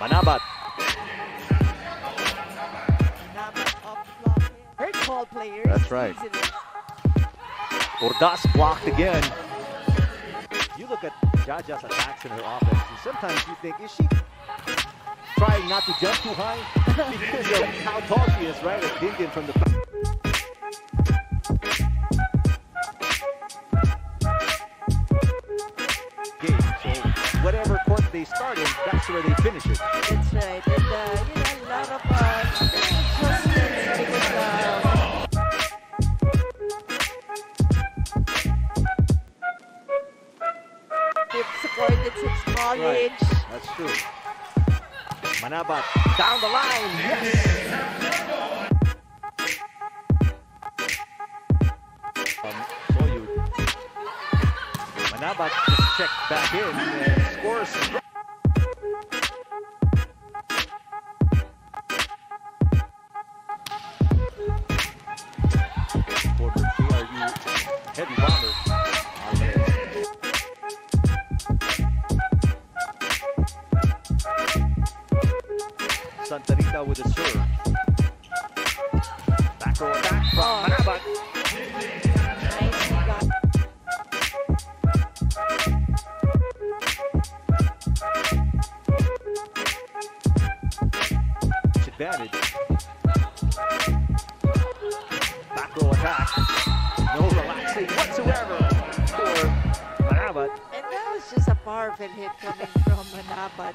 Manabat. That's right. Ordas blocked again. You look at Jaja's attacks in her offense, and sometimes you think, is she trying not to jump too high? Because of how tall she is, right? At Dindin from the back. So whatever court they start in, that's where they finish it. That's right. And, you know, a lot of adjustments because right. That's true. Manabat down the line. Yes. So you. Manabat just checked back in and scores. Porter, are you heavy bomber? Santa Rita with a serve. Back row attack from Manabat. It's advantage. Back row attack. No relaxing whatsoever for Manabat. And that was just a powerful hit coming from Manabat.